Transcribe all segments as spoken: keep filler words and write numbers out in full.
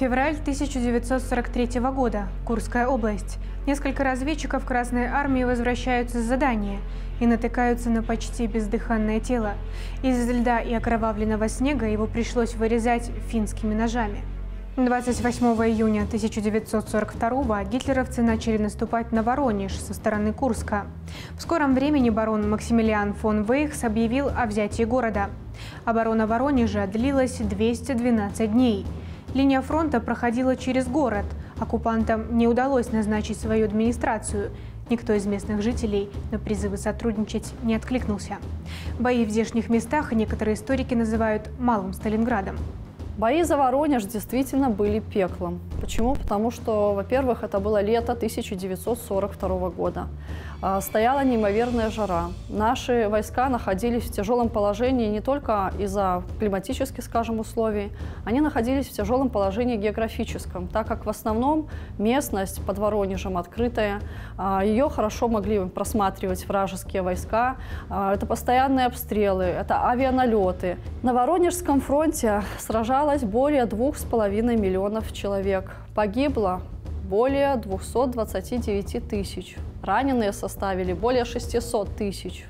Февраль тысяча девятьсот сорок третьего года. Курская область. Несколько разведчиков Красной Армии возвращаются с задания и натыкаются на почти бездыханное тело. Из льда и окровавленного снега его пришлось вырезать финскими ножами. двадцать восьмого июня тысяча девятьсот сорок второго гитлеровцы начали наступать на Воронеж со стороны Курска. В скором времени барон Максимилиан фон Вейхс объявил о взятии города. Оборона Воронежа длилась двести двенадцать дней. Линия фронта проходила через город. Оккупантам не удалось назначить свою администрацию. Никто из местных жителей на призывы сотрудничать не откликнулся. Бои в здешних местах некоторые историки называют «малым Сталинградом». Бои за Воронеж действительно были пеклом. Почему? Потому что, во-первых, это было лето тысяча девятьсот сорок второго года. Стояла неимоверная жара. Наши войска находились в тяжелом положении не только из-за климатических, скажем, условий. Они находились в тяжелом положении географическом, так как в основном местность под Воронежем открытая. Ее хорошо могли просматривать вражеские войска. Это постоянные обстрелы, это авианалеты. На Воронежском фронте сражалось более двух с половиной миллионов человек. Погибло более двухсот двадцати девяти тысяч. Раненые составили более шестисот тысяч.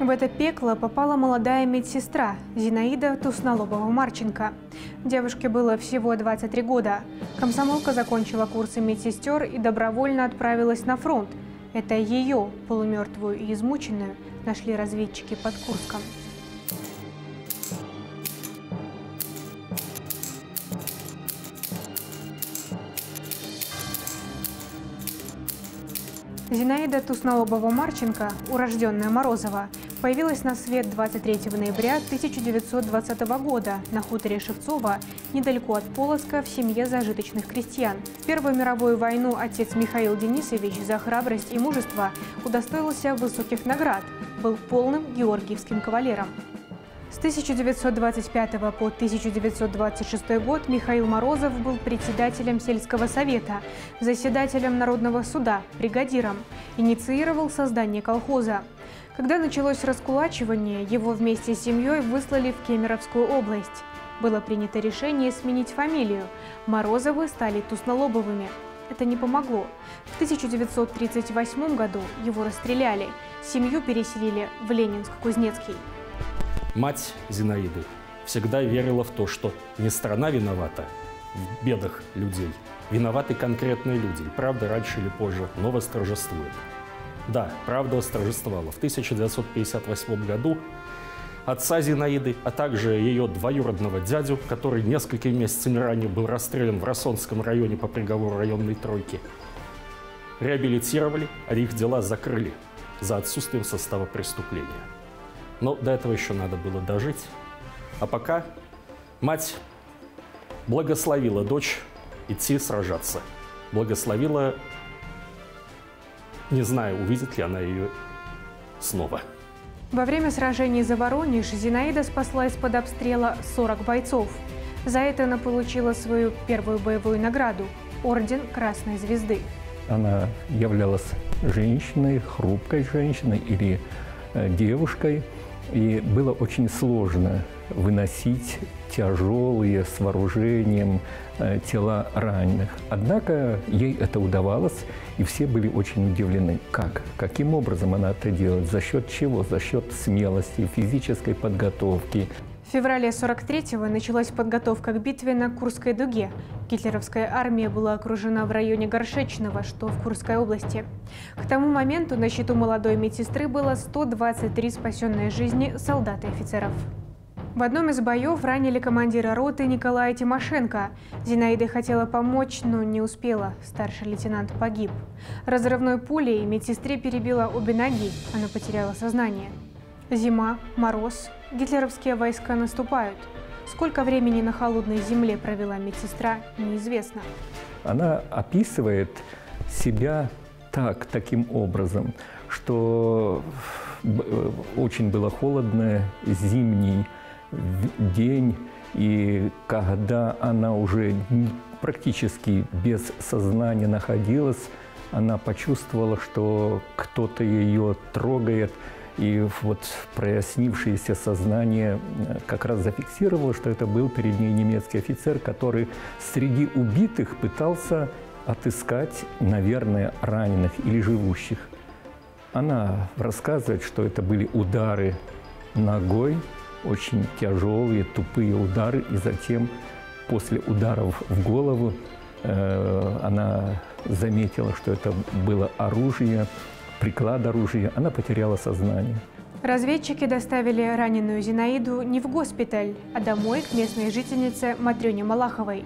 В это пекло попала молодая медсестра Зинаида Туснолобова-Марченко. Девушке было всего двадцать три года. Комсомолка закончила курсы медсестер и добровольно отправилась на фронт. Это ее, полумертвую и измученную, нашли разведчики под Курском. Зинаида Туснолобова-Марченко, урожденная Морозова, появилась на свет двадцать третьего ноября тысяча девятьсот двадцатого года на хуторе Шевцова, недалеко от Полоцка, в семье зажиточных крестьян. В Первую мировую войну отец Михаил Денисович за храбрость и мужество удостоился высоких наград, был полным георгиевским кавалером. С тысяча девятьсот двадцать пятого по тысяча девятьсот двадцать шестой год Михаил Морозов был председателем сельского совета, заседателем Народного суда, бригадиром, инициировал создание колхоза. Когда началось раскулачивание, его вместе с семьей выслали в Кемеровскую область. Было принято решение сменить фамилию. Морозовы стали Туснолобовыми. Это не помогло. В тысяча девятьсот тридцать восьмом году его расстреляли. Семью переселили в Ленинск-Кузнецкий. Мать Зинаиды всегда верила в то, что не страна виновата в бедах людей, виноваты конкретные люди. И правда раньше или позже, но восторжествует. Да, правда восторжествовала. В тысяча девятьсот пятьдесят восьмом году отца Зинаиды, а также ее двоюродного дядю, который несколькими месяцами ранее был расстрелян в Рассонском районе по приговору районной тройки, реабилитировали, а их дела закрыли за отсутствием состава преступления. Но до этого еще надо было дожить. А пока мать благословила дочь идти сражаться. Благословила, не знаю, увидит ли она ее снова. Во время сражений за Воронеж Зинаида спасла из-под обстрела сорок бойцов. За это она получила свою первую боевую награду – орден Красной Звезды. Она являлась женщиной, хрупкой женщиной или девушкой. И было очень сложно выносить тяжелые с вооружением э, тела раненых. Однако ей это удавалось, и все были очень удивлены. Как? Каким образом она это делает? За счет чего? За счет смелости, физической подготовки. В феврале сорок третьего началась подготовка к битве на Курской дуге. Гитлеровская армия была окружена в районе Горшечного, что в Курской области. К тому моменту на счету молодой медсестры было сто двадцать три спасенные жизни солдат и офицеров. В одном из боев ранили командира роты Николая Тимошенко. Зинаида хотела помочь, но не успела. Старший лейтенант погиб. Разрывной пулей медсестре перебила обе ноги. Она потеряла сознание. Зима, мороз, гитлеровские войска наступают. Сколько времени на холодной земле провела медсестра, неизвестно. Она описывает себя так, таким образом, что очень было холодно, зимний день, и когда она уже практически без сознания находилась, она почувствовала, что кто-то ее трогает. И вот прояснившееся сознание как раз зафиксировало, что это был перед ней немецкий офицер, который среди убитых пытался отыскать, наверное, раненых или живущих. Она рассказывает, что это были удары ногой, очень тяжелые, тупые удары, и затем после ударов в голову э, она заметила, что это было оружие, приклад оружия, она потеряла сознание. Разведчики доставили раненую Зинаиду не в госпиталь, а домой к местной жительнице Матрёне Малаховой.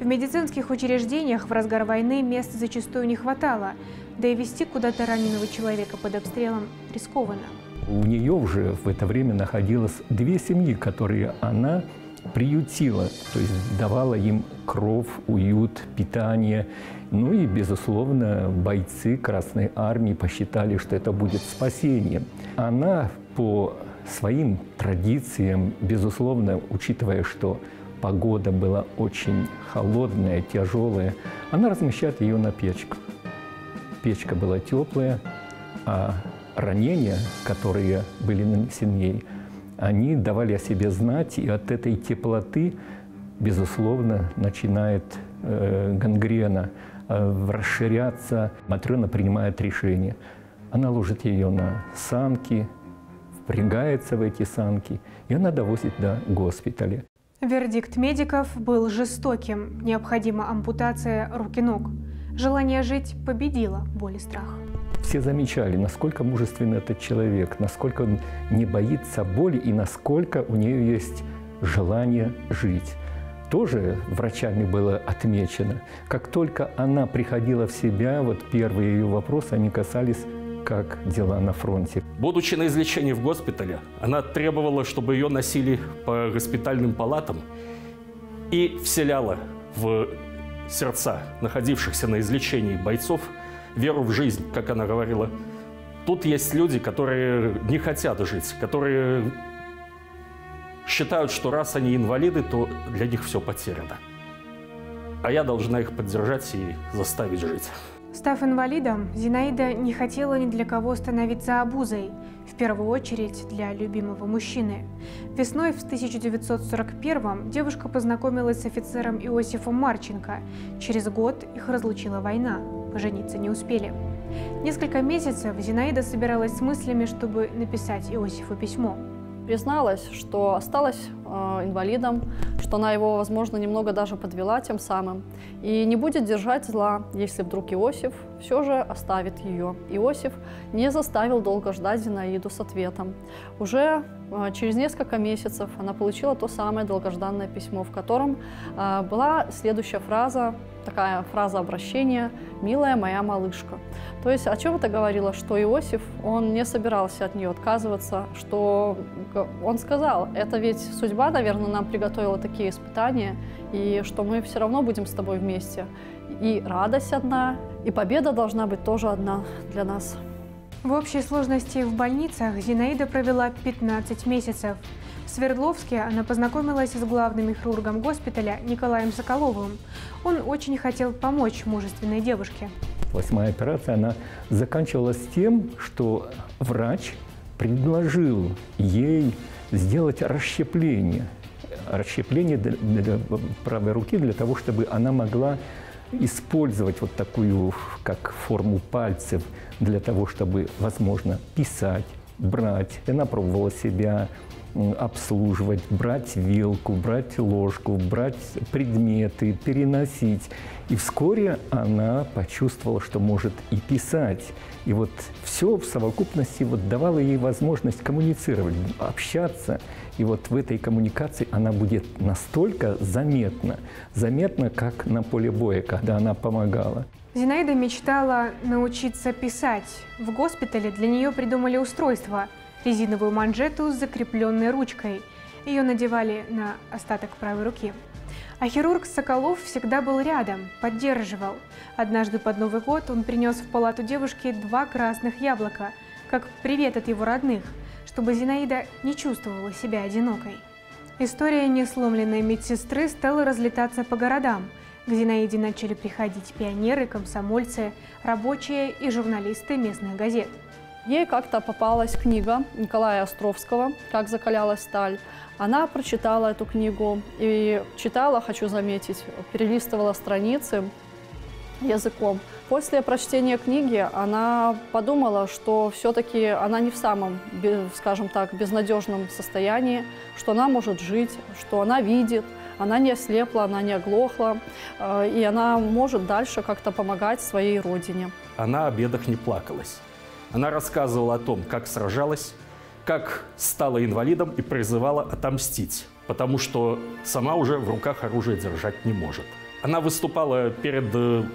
В медицинских учреждениях в разгар войны мест зачастую не хватало, да и везти куда-то раненого человека под обстрелом рискованно. У нее уже в это время находилось две семьи, которые она приютила, то есть давала им кров, уют, питание. Ну и, безусловно, бойцы Красной Армии посчитали, что это будет спасением. Она по своим традициям, безусловно, учитывая, что погода была очень холодная, тяжелая, она размещает ее на печку. Печка была теплая, а ранения, которые были нанесены ей, они давали о себе знать, и от этой теплоты, безусловно, начинает э, гангрена э, расширяться. Матрёна принимает решение. Она ложит ее на санки, впрягается в эти санки, и она довозит до госпиталя. Вердикт медиков был жестоким. Необходима ампутация руки-ног. Желание жить победило боль и страх. Все замечали, насколько мужественный этот человек, насколько он не боится боли и насколько у нее есть желание жить. Тоже врачами было отмечено. Как только она приходила в себя, вот первые ее вопросы, они касались, как дела на фронте. Будучи на излечении в госпитале, она требовала, чтобы ее носили по госпитальным палатам и вселяла в сердца находившихся на излечении бойцов веру в жизнь, как она говорила. Тут есть люди, которые не хотят жить, которые считают, что раз они инвалиды, то для них все потеряно. А я должна их поддержать и заставить жить. Став инвалидом, Зинаида не хотела ни для кого становиться обузой. В первую очередь для любимого мужчины. Весной в тысяча девятьсот сорок первом девушка познакомилась с офицером Иосифом Марченко. Через год их разлучила война. Пожениться не успели. Несколько месяцев Зинаида собиралась с мыслями, чтобы написать Иосифу письмо. Призналась, что осталась э, инвалидом, что она его, возможно, немного даже подвела тем самым. И не будет держать зла, если вдруг Иосиф все же оставит ее. Иосиф не заставил долго ждать Зинаиду с ответом. Уже э, через несколько месяцев она получила то самое долгожданное письмо, в котором э, была следующая фраза, такая фраза обращения: «Милая моя малышка». То есть о чем это говорило? Что Иосиф, он не собирался от нее отказываться, что он сказал, это ведь судьба, наверное, нам приготовила такие испытания, и что мы все равно будем с тобой вместе. И радость одна, и победа должна быть тоже одна для нас. В общей сложности в больницах Зинаида провела пятнадцать месяцев. В Свердловске она познакомилась с главным хирургом госпиталя Николаем Соколовым. Он очень хотел помочь мужественной девушке. Восьмая операция она заканчивалась тем, что врач предложил ей сделать расщепление. Расщепление для правой руки для того, чтобы она могла использовать вот такую как форму пальцев для того, чтобы, возможно, писать, брать. Она пробовала себя обслуживать, брать вилку, брать ложку, брать предметы, переносить. И вскоре она почувствовала, что может и писать. И вот все в совокупности вот давало ей возможность коммуницировать, общаться. И вот в этой коммуникации она будет настолько заметна, заметна, как на поле боя, когда она помогала. Зинаида мечтала научиться писать. В госпитале для нее придумали устройство – резиновую манжету с закрепленной ручкой. Ее надевали на остаток правой руки. А хирург Соколов всегда был рядом, поддерживал. Однажды под Новый год он принес в палату девушки два красных яблока, как привет от его родных, чтобы Зинаида не чувствовала себя одинокой. История несломленной медсестры стала разлетаться по городам. К Зинаиде начали приходить пионеры, комсомольцы, рабочие и журналисты местных газет. Ей как-то попалась книга Николая Островского «Как закалялась сталь». Она прочитала эту книгу и читала, хочу заметить, перелистывала страницы языком. После прочтения книги она подумала, что все-таки она не в самом, скажем так, безнадежном состоянии, что она может жить, что она видит, она не ослепла, она не оглохла, и она может дальше как-то помогать своей родине. Она о бедах не плакалась. Она рассказывала о том, как сражалась, как стала инвалидом и призывала отомстить, потому что сама уже в руках оружие держать не может. Она выступала перед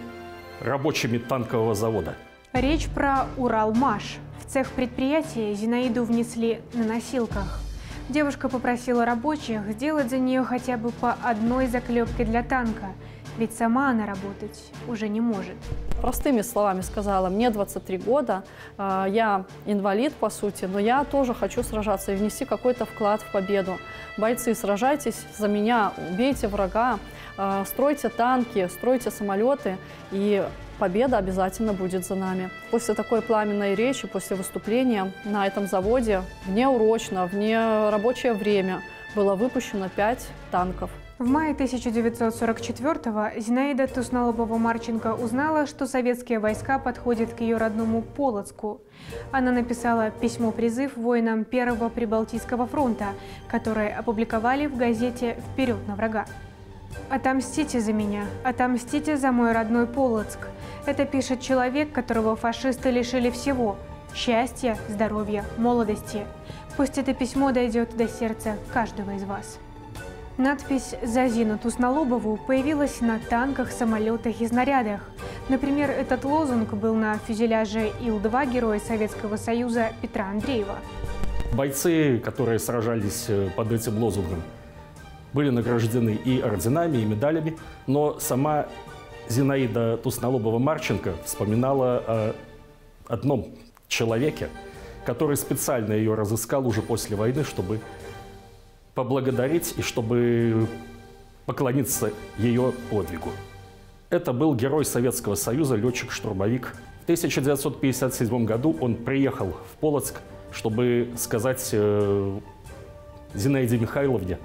рабочими танкового завода. Речь про «Уралмаш». В цех предприятия Зинаиду внесли на носилках. Девушка попросила рабочих сделать за нее хотя бы по одной заклепке для танка, ведь сама она работать уже не может. Простыми словами сказала: мне двадцать три года, я инвалид по сути, но я тоже хочу сражаться и внести какой-то вклад в победу. Бойцы, сражайтесь за меня, убейте врага, стройте танки, стройте самолеты, и победа обязательно будет за нами. После такой пламенной речи, после выступления на этом заводе внеурочно, вне рабочее время было выпущено пять танков. В мае тысяча девятьсот сорок четвёртого Зинаида Туснолобова-Марченко узнала, что советские войска подходят к ее родному Полоцку. Она написала письмо-призыв воинам первого Прибалтийского фронта, которое опубликовали в газете «Вперед на врага». «Отомстите за меня, отомстите за мой родной Полоцк». Это пишет человек, которого фашисты лишили всего – счастья, здоровья, молодости. Пусть это письмо дойдет до сердца каждого из вас. Надпись «За Зину Туснолобову» появилась на танках, самолетах и снарядах. Например, этот лозунг был на фюзеляже Ил два Героя Советского Союза Петра Андреева. Бойцы, которые сражались под этим лозунгом, были награждены и орденами, и медалями, но сама Зинаида Туснолобова-Марченко вспоминала о одном человеке, который специально ее разыскал уже после войны, чтобы поблагодарить и чтобы поклониться ее подвигу. Это был герой Советского Союза, летчик-штурмовик. В тысяча девятьсот пятьдесят седьмом году он приехал в Полоцк, чтобы сказать Зинаиде Михайловне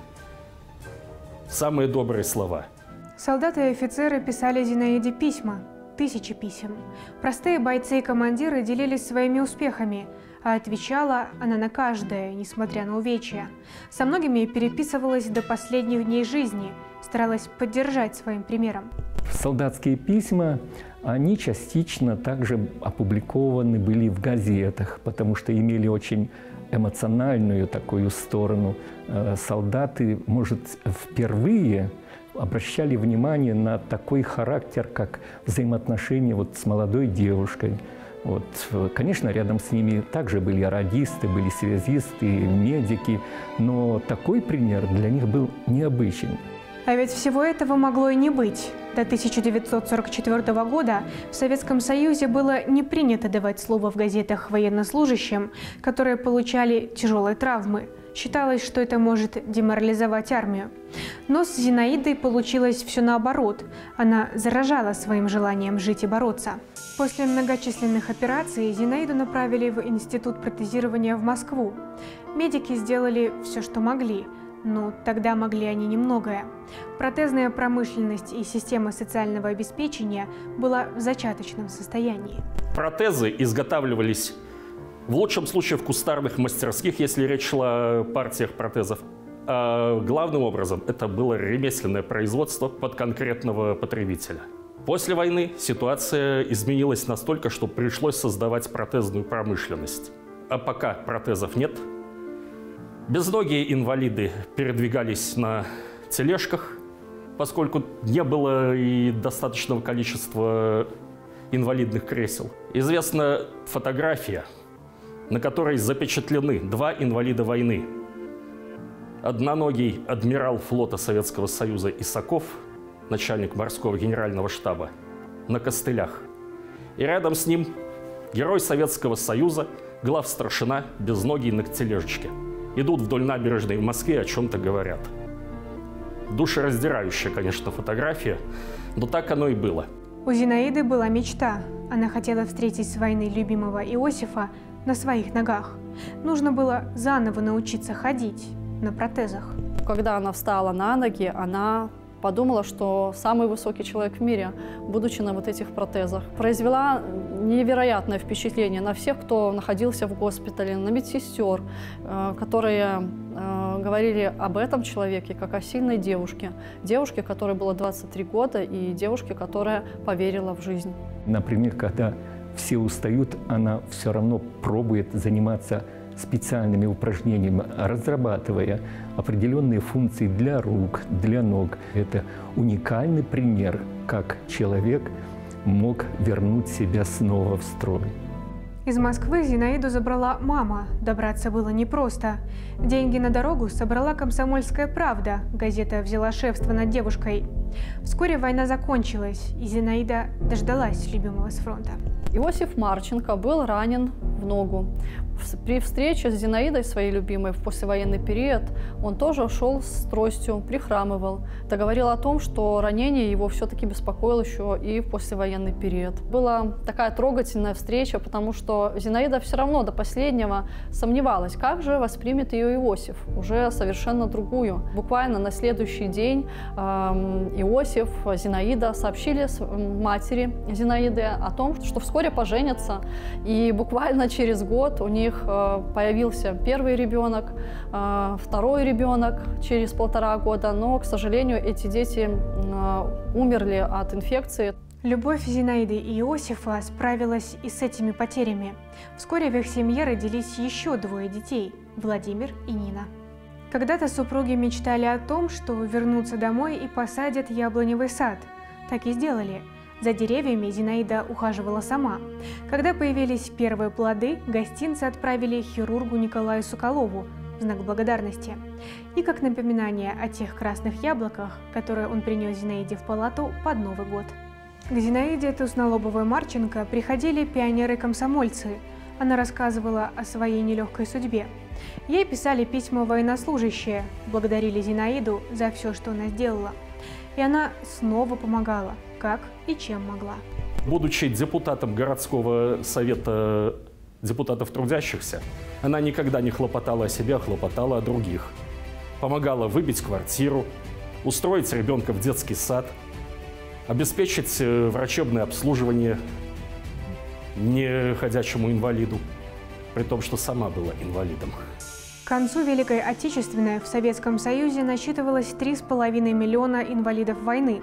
самые добрые слова. Солдаты и офицеры писали Зинаиде письма, тысячи писем. Простые бойцы и командиры делились своими успехами, а отвечала она на каждое, несмотря на увечья. Со многими переписывалась до последних дней жизни, старалась поддержать своим примером. Солдатские письма, они частично также опубликованы были в газетах, потому что имели очень эмоциональную такую сторону. Солдаты, может, впервые обращали внимание на такой характер, как взаимоотношения вот с молодой девушкой. Вот. Конечно, рядом с ними также были радисты, были связисты, медики, но такой пример для них был необычен. А ведь всего этого могло и не быть. До тысяча девятьсот сорок четвёртого года в Советском Союзе было не принято давать слово в газетах военнослужащим, которые получали тяжелые травмы. Считалось, что это может деморализовать армию. Но с Зинаидой получилось все наоборот. Она заражала своим желанием жить и бороться. После многочисленных операций Зинаиду направили в Институт протезирования в Москву. Медики сделали все, что могли. Но тогда могли они немногое. Протезная промышленность и система социального обеспечения была в зачаточном состоянии. Протезы изготавливались в лучшем случае в кустарных мастерских, если речь шла о партиях протезов. А главным образом это было ремесленное производство под конкретного потребителя. После войны ситуация изменилась настолько, что пришлось создавать протезную промышленность. А пока протезов нет, безногие инвалиды передвигались на тележках, поскольку не было и достаточного количества инвалидных кресел. Известна фотография, на которой запечатлены два инвалида войны. Одноногий адмирал флота Советского Союза Исаков, начальник морского генерального штаба, на костылях. И рядом с ним герой Советского Союза, главстаршина, безногий на тележечке. Идут вдоль набережной в Москве, о чем-то говорят. Душераздирающая, конечно, фотография, но так оно и было. У Зинаиды была мечта. Она хотела встретить с войны любимого Иосифа на своих ногах. Нужно было заново научиться ходить на протезах. Когда она встала на ноги, она подумала, что самый высокий человек в мире, будучи на вот этих протезах. Произвела невероятное впечатление на всех, кто находился в госпитале, на медсестер, которые говорили об этом человеке как о сильной девушке. Девушке, которой было двадцать три года, и девушке, которая поверила в жизнь. Например, когда все устают, она все равно пробует заниматься специальными упражнениями, разрабатывая определенные функции для рук, для ног. Это уникальный пример, как человек мог вернуть себя снова в строй. Из Москвы Зинаиду забрала мама. Добраться было непросто. Деньги на дорогу собрала «Комсомольская правда». Газета взяла шефство над девушкой. Вскоре война закончилась, и Зинаида дождалась любимого с фронта. Иосиф Марченко был ранен в ногу. При встрече с Зинаидой, своей любимой, в послевоенный период, он тоже шел с тростью, прихрамывал. Это говорило о том, что ранение его все-таки беспокоило еще и в послевоенный период. Была такая трогательная встреча, потому что Зинаида все равно до последнего сомневалась, как же воспримет ее Иосиф, уже совершенно другую. Буквально на следующий день эм, Иосиф, Зинаида сообщили матери Зинаиды о том, что вскоре поженятся, и буквально через год у них появился первый ребенок, второй ребенок через полтора года, но, к сожалению, эти дети умерли от инфекции. Любовь Зинаиды и Иосифа справилась и с этими потерями. Вскоре в их семье родились еще двое детей – Владимир и Нина. Когда-то супруги мечтали о том, что вернутся домой и посадят яблоневый сад. Так и сделали. За деревьями Зинаида ухаживала сама. Когда появились первые плоды, гостинцы отправили хирургу Николаю Соколову в знак благодарности. И как напоминание о тех красных яблоках, которые он принес Зинаиде в палату под Новый год. К Зинаиде Туснолобовой-Марченко приходили пионеры-комсомольцы. Она рассказывала о своей нелегкой судьбе. Ей писали письма военнослужащие, благодарили Зинаиду за все, что она сделала. И она снова помогала, как и чем могла. Будучи депутатом городского совета депутатов трудящихся, она никогда не хлопотала о себе, а хлопотала о других. Помогала выбить квартиру, устроить ребенка в детский сад, обеспечить врачебное обслуживание неходячему инвалиду, при том, что сама была инвалидом. К концу Великой Отечественной в Советском Союзе насчитывалось три с половиной миллиона инвалидов войны.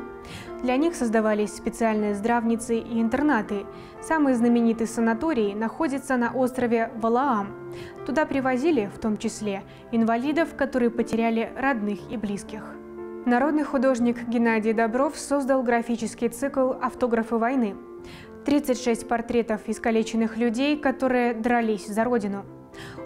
Для них создавались специальные здравницы и интернаты. Самый знаменитый санаторий находится на острове Валаам. Туда привозили, в том числе, инвалидов, которые потеряли родных и близких. Народный художник Геннадий Добров создал графический цикл «Автографы войны». тридцать шесть портретов искалеченных людей, которые дрались за родину.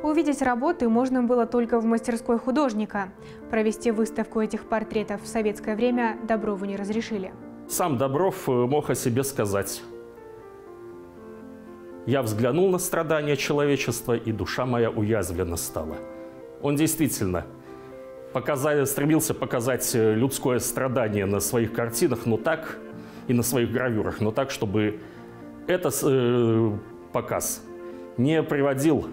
Увидеть работы можно было только в мастерской художника. Провести выставку этих портретов в советское время Доброву не разрешили. Сам Добров мог о себе сказать: «Я взглянул на страдания человечества, и душа моя уязвлена стала». Он действительно показал, стремился показать людское страдание на своих картинах, но так, и на своих гравюрах, но так, чтобы этот э, показ не приводил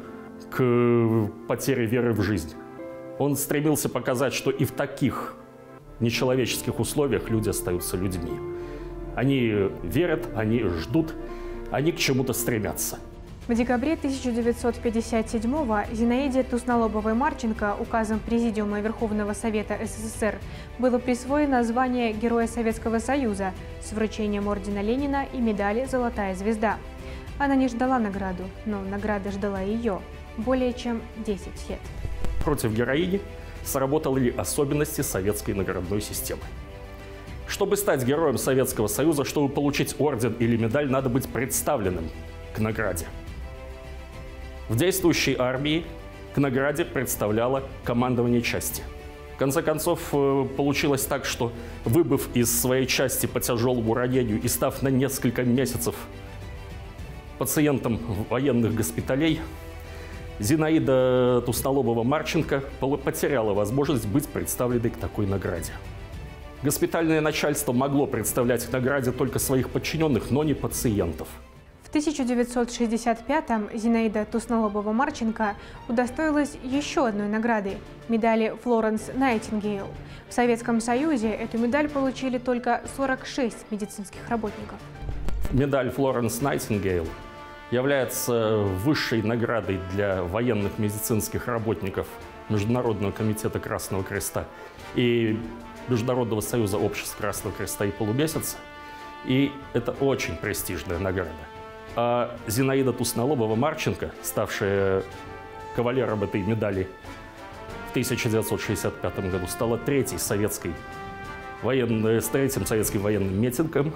к потере веры в жизнь. Он стремился показать, что и в таких нечеловеческих условиях люди остаются людьми. Они верят, они ждут, они к чему-то стремятся. В декабре тысяча девятьсот пятьдесят седьмого Зинаиде Туснолобовой-Марченко указом Президиума Верховного Совета СССР было присвоено звание Героя Советского Союза с вручением ордена Ленина и медали «Золотая звезда». Она не ждала награду, но награда ждала ее более чем десять лет. Против героини сработали особенности советской наградной системы. Чтобы стать героем Советского Союза, чтобы получить орден или медаль, надо быть представленным к награде. В действующей армии к награде представляло командование части. В конце концов, получилось так, что, выбыв из своей части по тяжелому ранению и став на несколько месяцев пациентом военных госпиталей, Зинаида Туснолобова-Марченко потеряла возможность быть представленной к такой награде. Госпитальное начальство могло представлять к награде только своих подчиненных, но не пациентов. В тысяча девятьсот шестьдесят пятом Зинаида Туснолобова-Марченко удостоилась еще одной награды – медали «Флоренс Найтингейл». В Советском Союзе эту медаль получили только сорок шесть медицинских работников. Медаль «Флоренс Найтингейл» является высшей наградой для военных медицинских работников Международного комитета Красного Креста и Международного союза обществ Красного Креста и Полумесяца. И это очень престижная награда. А Зинаида Туснолобова-Марченко, ставшая кавалером этой медали в тысяча девятьсот шестьдесят пятом году, стала третьей советской военной, третьим советским военным медиком,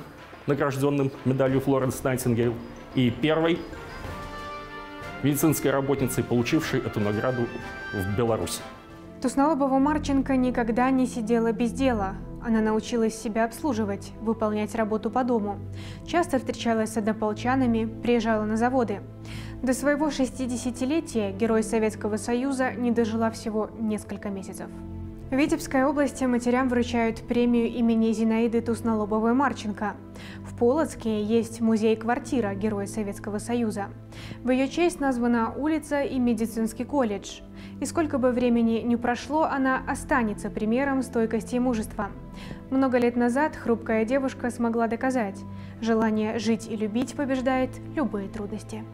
награжденным медалью «Флоренс Найтингейл», и первой медицинской работницей, получившей эту награду в Беларуси. Туснолобова-Марченко никогда не сидела без дела. Она научилась себя обслуживать, выполнять работу по дому. Часто встречалась с однополчанами, приезжала на заводы. До своего шестидесятилетия герой Советского Союза не дожила всего несколько месяцев. В Витебской области матерям вручают премию имени Зинаиды Туснолобовой-Марченко. В Полоцке есть музей-квартира Героя Советского Союза. В ее честь названа улица и медицинский колледж. И сколько бы времени ни прошло, она останется примером стойкости и мужества. Много лет назад хрупкая девушка смогла доказать – желание жить и любить побеждает любые трудности.